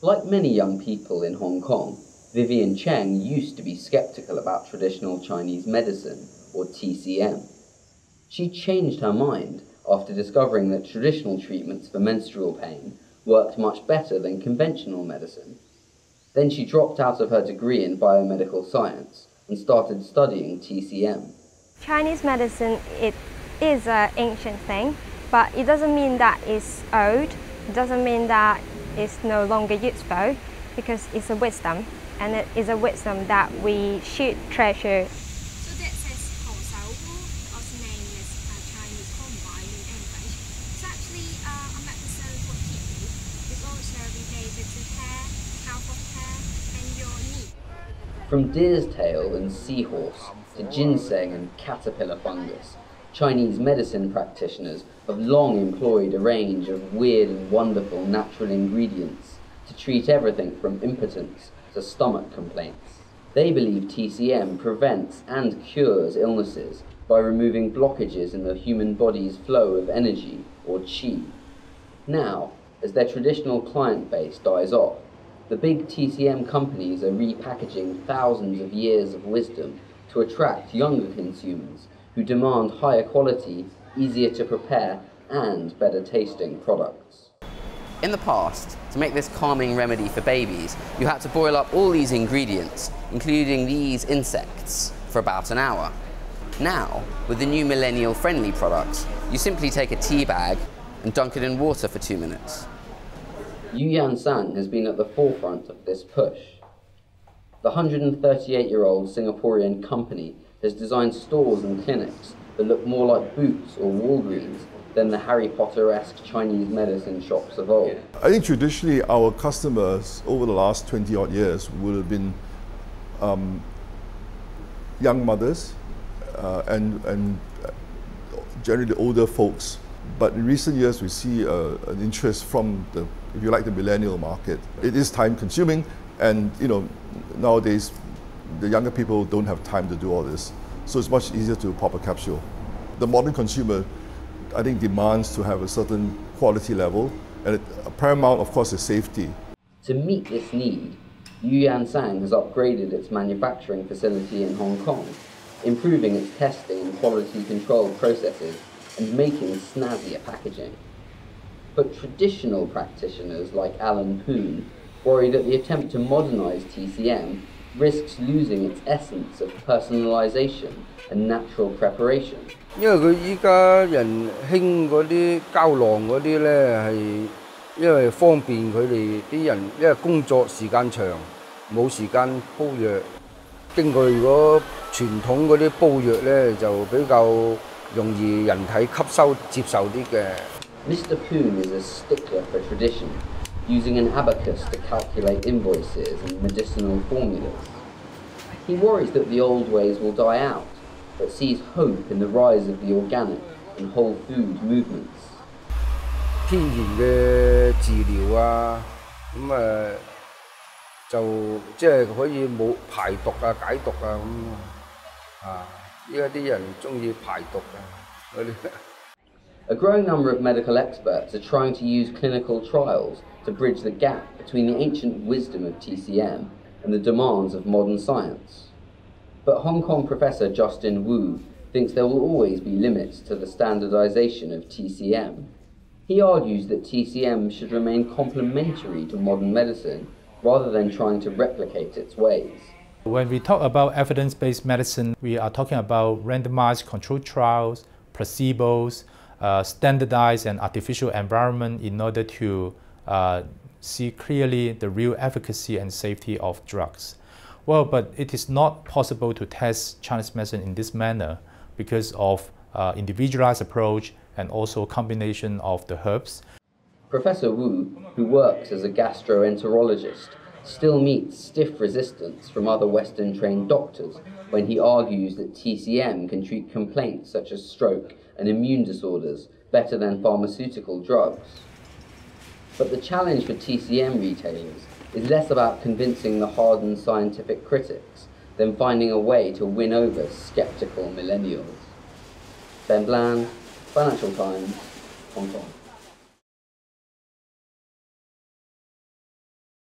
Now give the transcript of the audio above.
Like many young people in Hong Kong, Vivian Cheng used to be skeptical about traditional Chinese medicine, or TCM. She changed her mind after discovering that traditional treatments for menstrual pain worked much better than conventional medicine. Then she dropped out of her degree in biomedical science and started studying TCM. Chinese medicine, it is an ancient thing, but it doesn't mean that it's old, it doesn't mean that it's no longer useful, because it's a wisdom, and it is a wisdom that we should treasure. So that says Hong Sao Hu, also named as Chinese Hong Bai in English. It's actually a medicine for people. It's also related to hair, health of hair, and your knee. From deer's tail and seahorse to ginseng and caterpillar fungus, Chinese medicine practitioners have long employed a range of weird and wonderful natural ingredients to treat everything from impotence to stomach complaints. They believe TCM prevents and cures illnesses by removing blockages in the human body's flow of energy, or qi. Now, as their traditional client base dies off, the big TCM companies are repackaging thousands of years of wisdom to attract younger consumers who demand higher quality, easier to prepare, and better tasting products. In the past, to make this calming remedy for babies, you had to boil up all these ingredients, including these insects, for about an hour. Now, with the new millennial-friendly products, you simply take a tea bag and dunk it in water for 2 minutes. Eu Yan Sang has been at the forefront of this push. The 138-year-old Singaporean company has designed stores and clinics that look more like Boots or Walgreens than the Harry Potter-esque Chinese medicine shops of old. I think traditionally our customers over the last 20-odd years would have been young mothers and generally older folks. But in recent years we see an interest from the, if you like, the millennial market. It is time-consuming, and you know, nowadays the younger people don't have time to do all this, so it's much easier to pop a capsule. The modern consumer, I think, demands to have a certain quality level, and paramount, of course, is safety. To meet this need, Eu Yan Sang has upgraded its manufacturing facility in Hong Kong, improving its testing and quality control processes and making snazzier packaging. But traditional practitioners like Alan Poon worry that the attempt to modernize TCM risks losing its essence of personalization and natural preparation. Mr. Poon is a stickler for tradition, using an abacus to calculate invoices and medicinal formulas. He worries that the old ways will die out, but sees hope in the rise of the organic and whole food movements. A growing number of medical experts are trying to use clinical trials to bridge the gap between the ancient wisdom of TCM and the demands of modern science. But Hong Kong professor Justin Wu thinks there will always be limits to the standardization of TCM. He argues that TCM should remain complementary to modern medicine rather than trying to replicate its ways. When we talk about evidence-based medicine, we are talking about randomized controlled trials, placebos, standardized and artificial environment in order to see clearly the real efficacy and safety of drugs. Well, but it is not possible to test Chinese medicine in this manner because of individualized approach and also combination of the herbs. Professor Wu, who works as a gastroenterologist, still meets stiff resistance from other Western-trained doctors when he argues that TCM can treat complaints such as stroke and immune disorders better than pharmaceutical drugs. But the challenge for TCM retailers is less about convincing the hardened scientific critics than finding a way to win over sceptical millennials. Ben Bland, Financial Times, Hong Kong.